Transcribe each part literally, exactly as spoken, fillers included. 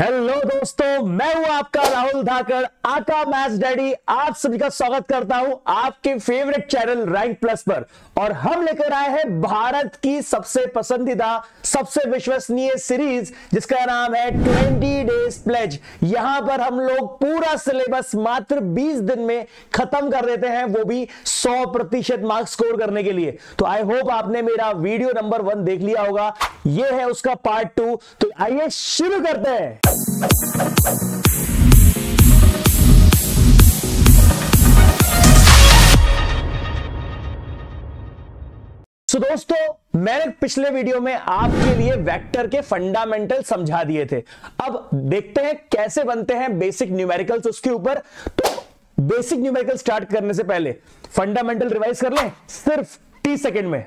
Hello दोस्तों, मैं हूं आपका राहुल धाकर आका मैथ डैडी। आप सभी का स्वागत करता हूं आपके फेवरेट चैनल रैंक प्लस पर। और हम लेकर आए हैं भारत की सबसे पसंदीदा, सबसे विश्वसनीय सीरीज जिसका नाम है ट्वेंटी डेज प्लेज। यहां पर हम लोग पूरा सिलेबस मात्र बीस दिन में खत्म कर देते हैं, वो भी सौ प्रतिशत मार्क्स स्कोर करने के लिए। तो आई होप आपने मेरा वीडियो नंबर वन देख लिया होगा, ये है उसका पार्ट टू। तो आइए शुरू करते हैं। सो so, दोस्तों, मैंने पिछले वीडियो में आपके लिए वेक्टर के फंडामेंटल समझा दिए थे। अब देखते हैं कैसे बनते हैं बेसिक न्यूमेरिकल्स उसके ऊपर। तो बेसिक न्यूमेरिकल स्टार्ट करने से पहले फंडामेंटल रिवाइज कर लें सिर्फ तीस सेकेंड में।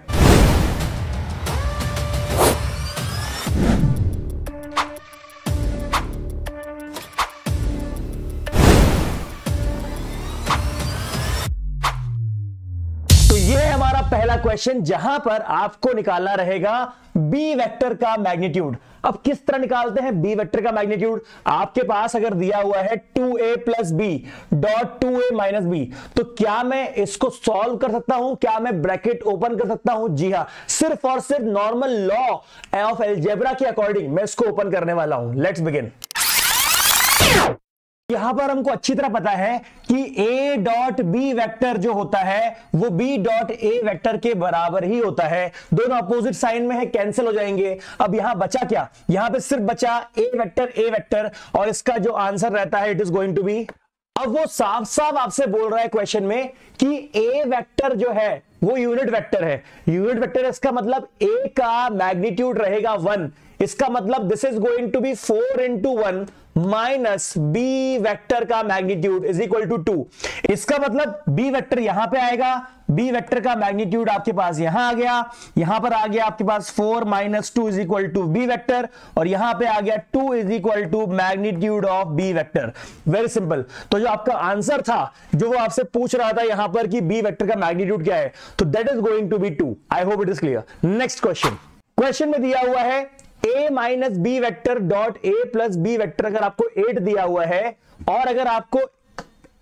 पहला क्वेश्चन जहां पर आपको निकालना रहेगा बी वेक्टर का मैग्नीट्यूड। अब किस तरह निकालते हैं बी वेक्टर का मैग्नीट्यूड? आपके पास अगर दिया हुआ है two A plus B dot two A minus B, तो क्या मैं इसको सॉल्व कर सकता हूं? क्या मैं ब्रैकेट ओपन कर सकता हूं? जी हां, सिर्फ और सिर्फ नॉर्मल लॉ ऑफ अलजेब्रा के अकॉर्डिंग मैं इसको ओपन करने वाला हूं। Let's begin. यहां पर हमको अच्छी तरह पता है कि a डॉट बी वेक्टर जो होता है वो b डॉट a वेक्टर के बराबर ही होता है। दोनों अपोजिट साइन में है, कैंसिल हो जाएंगे। अब यहां बचा क्या? यहां पे सिर्फ बचा a वेक्टर a वेक्टर, और इसका जो आंसर रहता है it is going to be. अब वो साफ साफ आपसे बोल रहा है क्वेश्चन में कि a वेक्टर जो है वो यूनिट वेक्टर है। यूनिट वेक्टर इसका मतलब a का मैग्नीट्यूड रहेगा वन। इसका मतलब this is going to be four into one minus B vector का magnitude is equal to two. इसका मतलब बी वेक्टर यहां पे आएगा, बी वेक्टर का मैग्नीट्यूड आपके पास यहां आ गया, यहां पर आ गया आपके पास four minus two is equal to B vector, और यहां पे आ गया two is equal to magnitude of B vector. Very simple. तो जो आपका आंसर था, जो वो आपसे पूछ रहा था यहां पर कि बी वेक्टर का मैग्नीट्यूड क्या है, तो that is going to be two. I hope it is clear. Next question. Question में दिया हुआ है a minus B vector dot a plus B vector. अगर आपको एट दिया हुआ है और अगर आपको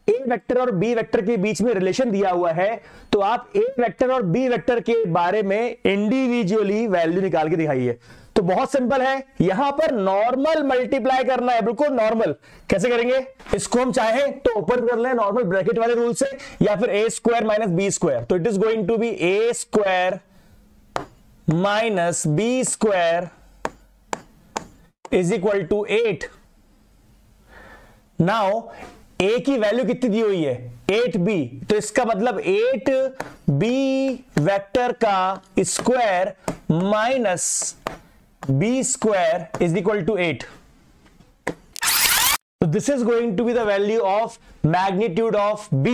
a वेक्टर और b वेक्टर के बीच में रिलेशन दिया हुआ है, तो आप a वेक्टर और b वेक्टर के बारे में इंडिविजुअली वैल्यू निकाल के दिखाइए। तो बहुत सिंपल है, यहां पर नॉर्मल मल्टीप्लाई करना है, बिल्कुल नॉर्मल। कैसे करेंगे? इसको हम चाहे तो ओपन कर लें नॉर्मल ब्रैकेट वाले रूल से, या फिर ए स्क्वायर माइनस बी स्क्वायर। तो it is going to be A square minus B square is equal to eight. Now A की वैल्यू कितनी दी हुई है? Eight B. तो इसका मतलब एट बी वेक्टर का square minus B square is equal to eight. तो this is going to be the value of magnitude of b।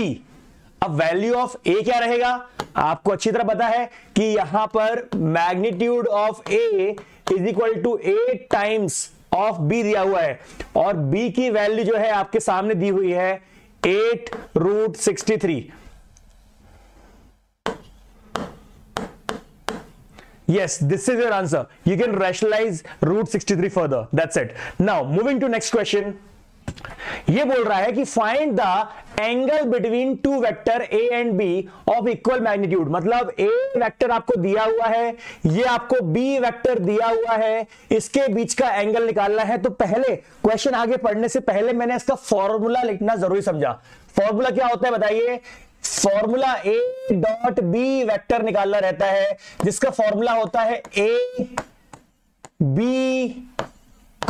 अब वैल्यू ऑफ a क्या रहेगा? आपको अच्छी तरह पता है कि यहां पर magnitude of a is equal to eight times of b दिया हुआ है, और b की वैल्यू जो है आपके सामने दी हुई है eight root sixty three. Yes, this is your answer. You can rationalise root sixty three further, that's it. Now moving to next question. ये बोल रहा है कि find the angle between two vector a and b of equal magnitude. मतलब a vector आपको दिया हुआ है, ये आपको b वेक्टर दिया हुआ है, इसके बीच का एंगल निकालना है। तो पहले क्वेश्चन आगे पढ़ने से पहले मैंने इसका फॉर्मूला लिखना जरूरी समझा। फॉर्मूला क्या होता है बताइए? Formula a dot b vector निकालना रहता है, जिसका फॉर्मूला होता है a b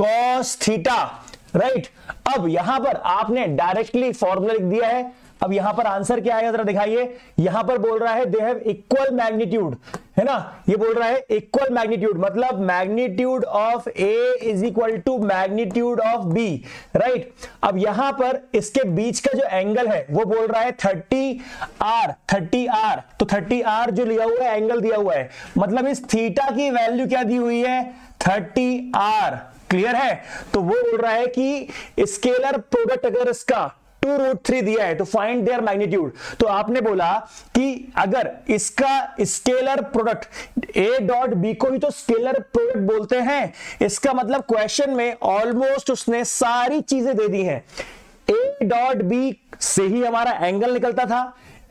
cos theta, right right? अब यहां पर आपने डायरेक्टली फॉर्मूला लिख दिया है। अब यहां पर आंसर क्या आएगा जरा दिखाइए। यहां पर बोल रहा है दे हैव इक्वल मैग्नीट्यूड, है ना? ये बोल रहा है इक्वल मैग्नीट्यूड, मतलब magnitude of a is equal to magnitude of b, right. अब यहां पर इसके बीच का जो एंगल है वो बोल रहा है थर्टी आर थर्टी आर। तो थर्टी आर जो लिया हुआ है एंगल दिया हुआ है, मतलब इस थीटा की वैल्यू क्या दी हुई है? Thirty are. क्लियर है? तो वो बोल रहा है कि स्केलर प्रोडक्ट अगर इसका टू रूट थ्री दिया है, तो फाइंड देयर मैग्नीट्यूड। तो आपने बोला कि अगर इसका स्केलर प्रोडक्ट, ए डॉट बी को ही तो स्केलर प्रोडक्ट बोलते हैं, इसका मतलब क्वेश्चन में ऑलमोस्ट उसने सारी चीजें दे दी हैं। ए डॉट बी से ही हमारा एंगल निकलता था,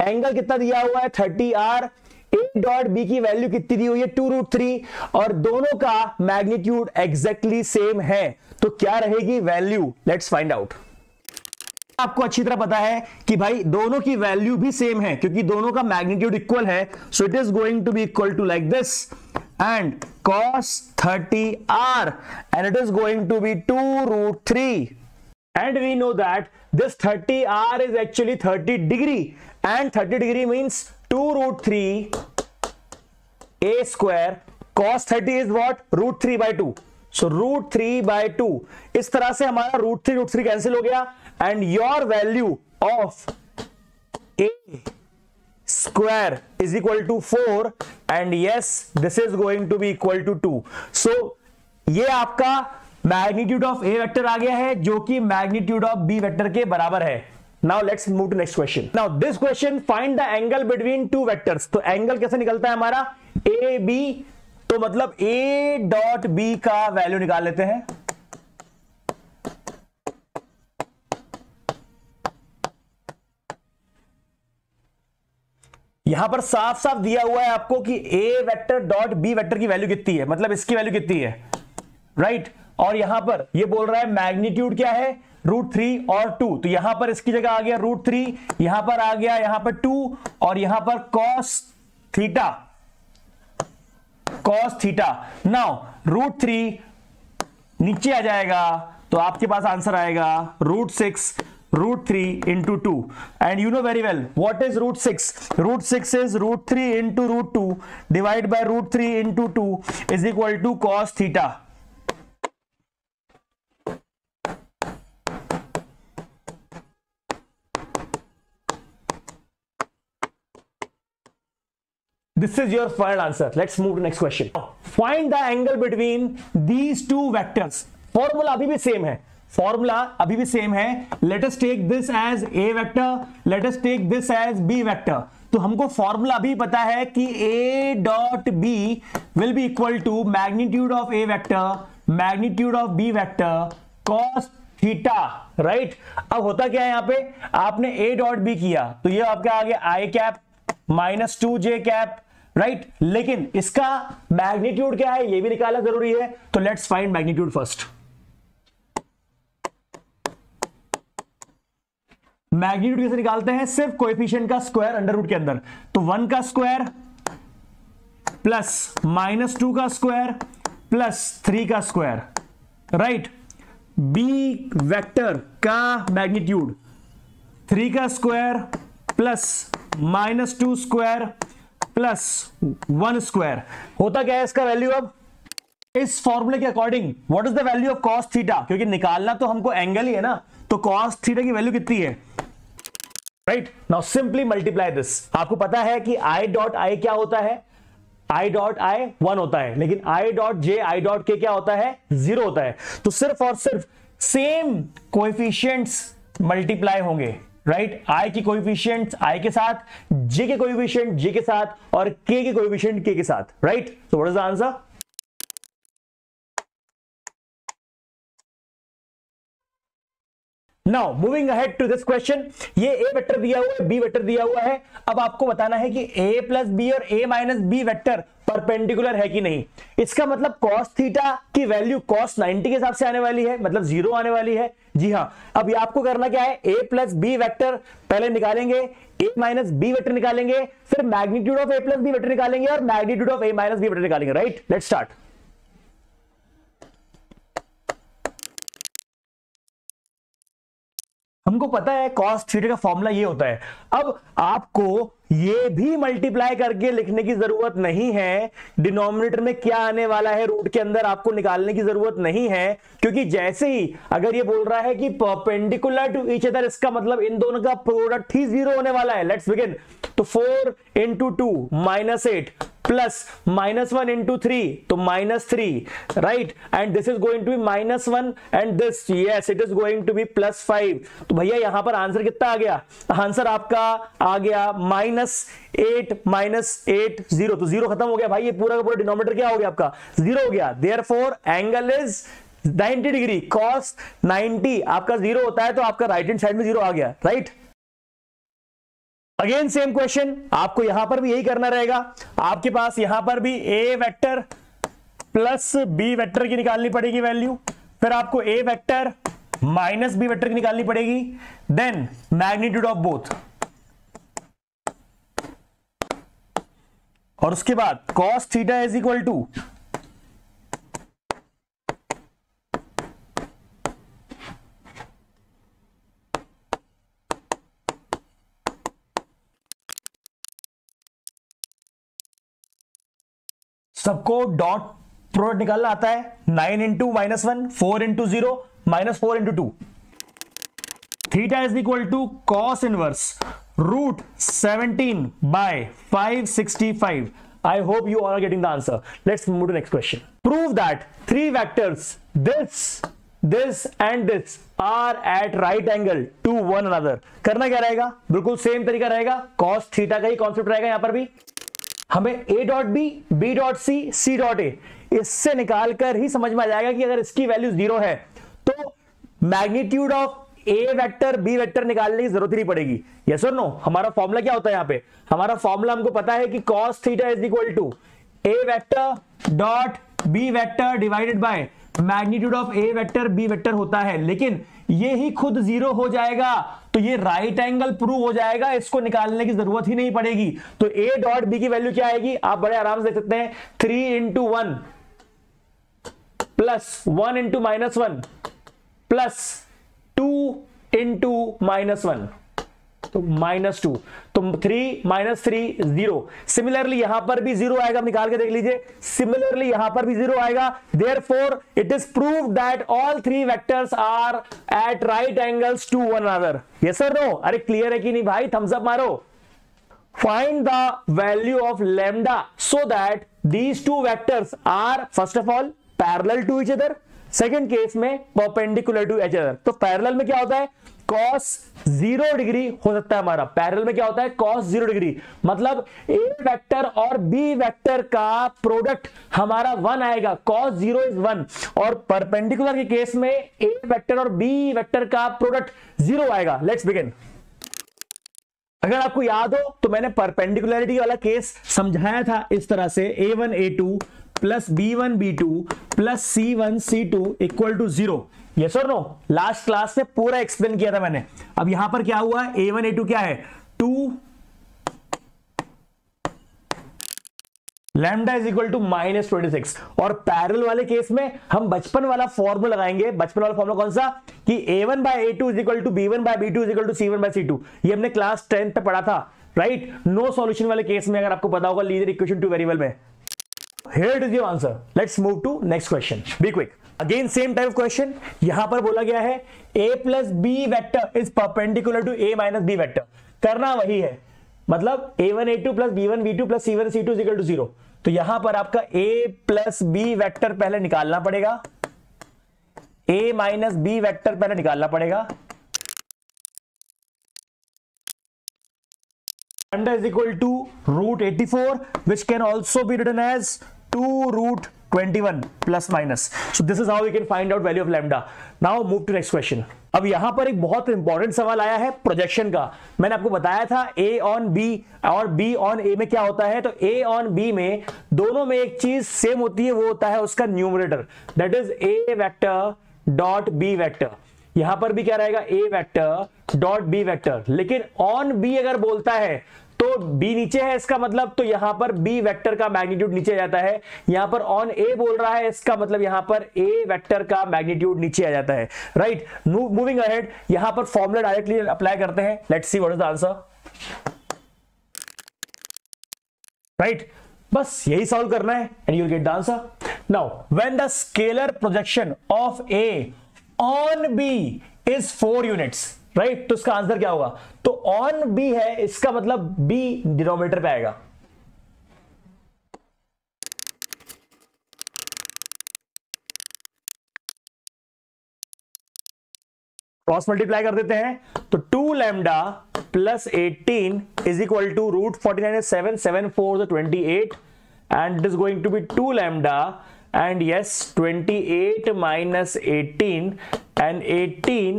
एंगल कितना दिया हुआ है thirty R, A dot B की वैल्यू कितनी दी हुई है टू रूट थ्री, और दोनों का मैग्नीट्यूड एग्जैक्टली सेम है, तो क्या रहेगी वैल्यू, लेट्स फाइंड आउट। आपको अच्छी तरह पता है कि भाई दोनों की वैल्यू भी सेम है क्योंकि दोनों का मैग्नीट्यूड इक्वल है, so it is going to be equal to like this and cos thirty R and it is going to be two root three and we know that this thirty R is actually thirty degree and thirty degree means two root three A square cos thirty is what root three by two, so root three by two. इस तरह से हमारा root three root three cancel हो गया and your value of a square is equal to four and yes this is going to be equal to two। so ये आपका magnitude of a vector आ गया है जो कि magnitude of b vector के बराबर है। now let's move to next question। now this question find the angle between two vectors। तो angle कैसे निकलता है हमारा a b, तो मतलब a dot b का value निकाल लेते हैं। यहां पर साफ साफ दिया हुआ है आपको कि a vector dot b vector की वैल्यू कितनी है, मतलब इसकी वैल्यू कितनी है, राइट right? और यहां पर ये यह बोल रहा है मैग्नीट्यूड क्या है रूट थ्री और टू, तो यहां पर इसकी जगह आ गया रूट थ्री, यहां पर आ गया यहां पर टू, और यहां पर cos theta cos theta. Now root three नीचे आ जाएगा तो आपके पास आंसर आएगा root six root three into two and you know very well what is root six, root six is root three into root two divided by root three into two is equal to cos theta। this is your final answer। let's move to next question। find the angle between these two vectors। formula अभी भी same है, formula अभी भी same है। Let us take this as A vector, let us take this as B vector. तो हमको formula भी पता है कि A dot B will be equal to magnitude of A vector magnitude of B vector cos theta, right. अब होता क्या है, यहाँ पे आपने ए डॉट बी किया तो ये आपका आ गया I cap minus two J cap, right. लेकिन इसका मैग्नीट्यूड क्या है ये भी निकालना जरूरी है, तो let's find magnitude first. Magnitude कैसे निकालते हैं, सिर्फ कोएफिशिएंट का स्क्वायर अंडर रूट के अंदर, तो वन का स्क्वायर प्लस माइनस टू का स्क्वायर प्लस थ्री का स्क्वायर, राइट। बी वेक्टर का मैग्नीट्यूड थ्री का square plus minus two square plus one square. होता क्या है इसका वैल्यू, अब इस फॉर्मूले के according what is the value of cos theta, क्योंकि निकालना तो हमको एंगल ही है ना, तो कॉस थीटा की वैल्यू कितनी है, right. Now simply multiply this. आपको पता है कि आई डॉट आई क्या होता है, आई डॉट आई वन होता है, लेकिन I dot J I dot के क्या होता है जीरो होता है, तो सिर्फ और सिर्फ सेम कोएफिशिएंट्स मल्टीप्लाई होंगे, राइट। आई की कोएफिशिएंट्स आई के साथ, जे के कोएफिशिएंट जे के साथ, और के के कोएफिशिएंट के के साथ, right. So what is the answer. Now moving ahead to this question, ये a वेक्टर दिया हुआ है, b वेक्टर दिया हुआ है। अब आपको बताना है कि a प्लस बी और a minus B vector perpendicular है कि नहीं। इसका मतलब cos थीटा की वैल्यू cos नाइंटी के हिसाब से आने वाली है, मतलब जीरो आने वाली है, जी हाँ। अब ये आपको करना क्या है, a प्लस बी वेक्टर पहले निकालेंगे, a माइनस बी वेक्टर निकालेंगे, फिर magnitude of a plus B vector निकालेंगे और magnitude of a minus B vector निकालेंगे, राइट। Let's start. हमको पता है cos थीटा का फॉर्मूला ये होता है। अब आपको ये भी मल्टीप्लाई करके लिखने की जरूरत नहीं है, डिनोमिनेटर में क्या आने वाला है रूट के अंदर आपको निकालने की जरूरत नहीं है, क्योंकि जैसे ही अगर ये बोल रहा है कि परपेंडिकुलर टू ईच अदर, इसका मतलब इन दोनों का प्रोडक्ट ही जीरो होने वाला है। Let's begin. तो four into two minus eight plus minus one into three तो minus three, right, and this is going to be minus one and this, yes it is going to be plus five. तो भैया यहां पर answer कितना आ गया? Answer आपका आ गया minus eight minus eight zero, तो जीरो खत्म हो गया भाई, ये पूरा का पूरा डिनोमिनेटर क्या हो गया आपका? जीरो हो गया। Therefore angle is ninety degree, cos ninety आपका जीरो होता है, तो आपका राइट हैंड साइड में जीरो आ गया, राइट। अगेन सेम क्वेश्चन, आपको यहां पर भी यही करना रहेगा, आपके पास यहां पर भी a vector plus b vector की निकालनी पड़ेगी वैल्यू, फिर आपको a vector minus b vector की निकालनी पड़ेगी, देन मैग्नीट्यूड ऑफ बोथ, और उसके बाद cos theta is equal to सबको डॉट प्रोडक्ट निकालना आता है, nine into minus one, four into zero, minus four into two, theta is equal to cos inverse root seventeen by five sixty five. I hope you all are getting the answer. Let's move to next question. Prove that three vectors this, this and this are at right angle to one another. करना क्या रहेगा? बिल्कुल same तरीका रहेगा, cos theta का ही concept रहेगा। यहाँ पर भी हमें a dot b, b dot c, c dot a, इससे निकाल कर ही समझ में आ जाएगा कि अगर इसकी वैल्यू जीरो है तो magnitude of A vector B vector निकालने की जरूरत नहीं पड़ेगी। यस और नो? हमारा फॉर्मूला क्या होता है? यहाँ पे हमारा फॉर्मूला हमको पता है कि cos theta is equal to A vector dot B vector divided by magnitude of A vector B vector होता है, लेकिन ये ही खुद जीरो हो जाएगा तो ये राइट एंगल प्रूव हो जाएगा, इसको निकालने की जरूरत ही नहीं पड़ेगी। तो ए डॉट बी की वैल्यू क्या आएगी? आप बड़े आराम से देख सकते हैं, three into one plus one into minus one plus two into minus one तो माइनस टू, तो three minus three zero. Similarly यहां पर भी जीरो आएगा, निकाल के देख लीजिए, सिमिलरली यहां पर भी जीरो आएगा। Therefore it is proved that all three vectors are at right angles to one another. Yes और नो? अरे क्लियर है कि नहीं भाई? थम्स अप मारो। Find the value of lambda so that these two vectors are first of all parallel to each other, second case में perpendicular to each other. तो parallel में क्या होता है? कॉस जीरो डिग्री हो सकता है हमारा। पैरेलल में क्या होता है? कॉस जीरो डिग्री, मतलब ए वेक्टर और बी वेक्टर का प्रोडक्ट हमारा वन आएगा, कॉस जीरो इज वन, और परपेंडिकुलर के केस में ए वेक्टर और बी वेक्टर का प्रोडक्ट जीरो आएगा। Let's begin. अगर आपको याद हो तो मैंने परपेंडिकुलरिटी वाला केस समझाया था इस तरह से, A one A two plus B one B two plus C one C two equal to zero. Yes और नो? लास्ट क्लास में पूरा एक्सप्लेन किया था मैंने। अब यहां पर क्या हुआ? ए वन ए टू क्या है? Two, lambda is equal to minus twenty six. और पैरेलल वाले केस में हम बचपन वाला फॉर्मूला लगाएंगे। बचपन वाला फॉर्मूला कौन सा? कि A one by A two is equal to B one by B two is equal to C one by C two. ये हमने क्लास टेंथ पे पढ़ा था, राइट। नो सॉल्यूशन वाले केस में, अगर आपको पता होगा, लीनियर इक्वेशन टू वेरिएबल में। Here is your answer. Let's move to next question. Be quick. Again same type of question. यहाँ पर बोला गया है a plus b vector is perpendicular to a minus b vector. करना वही है, मतलब a one a two plus b one b two plus c one c two is equal to zero. तो यहाँ पर आपका a plus b vector पहले निकालना पड़ेगा, a minus b vector पहले निकालना पड़ेगा, lambda is equal to root eighty-four, which can also be written as two root twenty-one plus minus. So this is how we can find out value of lambda. Now move to next question. अब यहाँ पर एक बहुत important सवाल आया है projection का। मैंने आपको बताया था a on b और b on a में क्या होता है, तो a on b में दोनों में एक चीज सेम होती है, वो होता है उसका numerator, that is a vector dot b vector. यहां पर भी क्या रहेगा? a vector dot b vector, लेकिन on b अगर बोलता है तो b नीचे है इसका मतलब, तो यहां पर b वेक्टर का मैग्नीट्यूड नीचे आ जाता है। यहां पर on a बोल रहा है, इसका मतलब यहां पर a वेक्टर का मैग्नीट्यूड नीचे आ जाता है, राइट। मूविंग अहेड, यहां पर फॉर्मूला डायरेक्टली अप्लाई करते हैं। Let's see what is the answer, right. बस यही सॉल्व करना है and you will get the answer. Now when the scalar projection of a On B is four units, right? तो इसका आंसर क्या होगा? तो on B है, इसका मतलब B डिनोमिनेटर पे आएगा। क्रॉस मल्टीप्लाई कर देते हैं तो two lambda plus eighteen is equal to root forty nine seven seven four twenty eight and it is going to be two lambda and yes twenty-eight minus eighteen and eighteen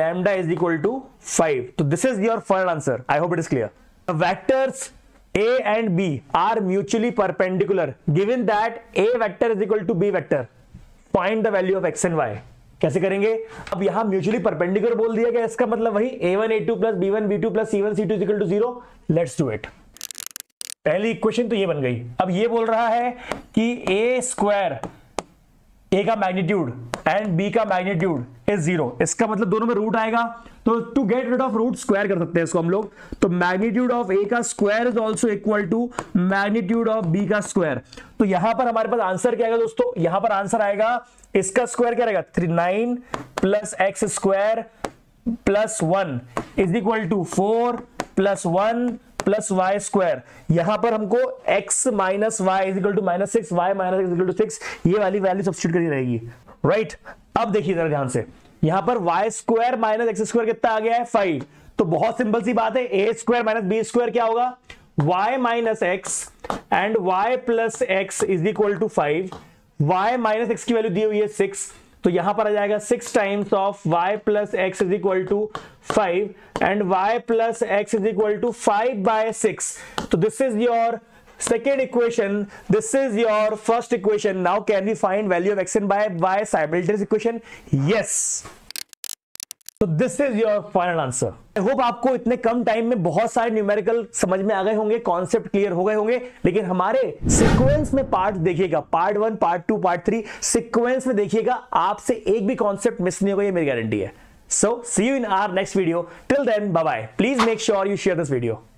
lambda is equal to five. So this is your final answer. I hope it is clear. The vectors A and B are mutually perpendicular. Given that A vector is equal to B vector, find the value of x and y. कैसे करेंगे? अब यहाँ mutually perpendicular बोल दिया गया, इसका मतलब वही A one A two plus B one B two plus C one C two is equal to zero. Let's do it. पहली इक्वेशन तो ये बन गई. अब ये बोल रहा है कि ए स्क्वायर ए का मैग्नीट्यूड एंड बी का मैग्नीट्यूड इज जीरो. इसका मतलब दोनों में रूट आएगा, तो to get rid of root square कर सकते हैं इसको हम लोग. तो मैग्नीट्यूड ऑफ ए का square is also equal to magnitude of B का स्क्वायर. तो यहां पर हमारे पास आंसर क्या आएगा दोस्तों? यहां पर आंसर आएगा इसका स्क्वायर क्या रहेगा, three nine plus X square plus one is equal to four plus one plus Y square. यहां पर हमको x minus Y is equal to minus six, Y minus X equal to six, ये वाली value substitute करनी रहेगी, right right? अब देखिए जरा ध्यान से, यहां पर Y square minus X square कितना आ गया है, फाइव. तो बहुत सिंपल सी बात है, A square minus B square क्या होगा, y minus X and y plus X is equal to five. Y minus X की वैल्यू दी हुई है सिक्स, तो यहां पर आ जाएगा six times of y plus X is equal to five and y plus X is equal to five by six. तो this is your second equation, this is your first equation. Now can we find value of X and y by simultaneous equation? Yes. तो this is your final answer. I hope आपको इतने कम time में बहुत सारे numerical समझ में आ गए होंगे, कॉन्सेप्ट क्लियर हो गए होंगे. लेकिन हमारे सीक्वेंस में पार्ट देखिएगा, part one, part two, part three, sequence में देखिएगा, आपसे एक भी कॉन्सेप्ट मिस नहीं होगा, ये मेरी गारंटी है. So see you in our next video. Till then bye bye. Please make sure you share this video.